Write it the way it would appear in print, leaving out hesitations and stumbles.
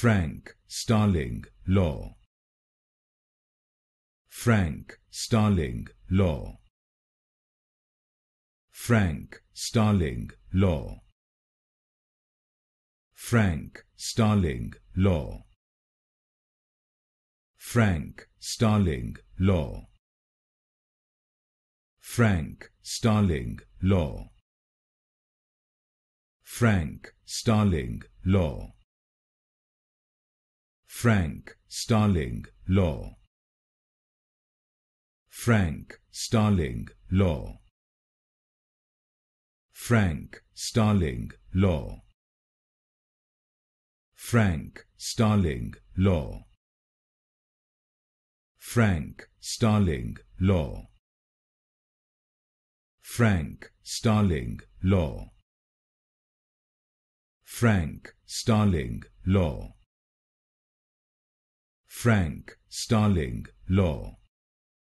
Frank-Starling Law. Frank-Starling Law. Frank-Starling Law. Frank-Starling Law. Frank-Starling Law. Frank-Starling Law. Frank-Starling Law. Frank-Starling Law. Frank-Starling Law. Frank-Starling Law. Frank-Starling Law. Frank-Starling Law. Frank-Starling Law. Frank-Starling Law. Frank-Starling Law.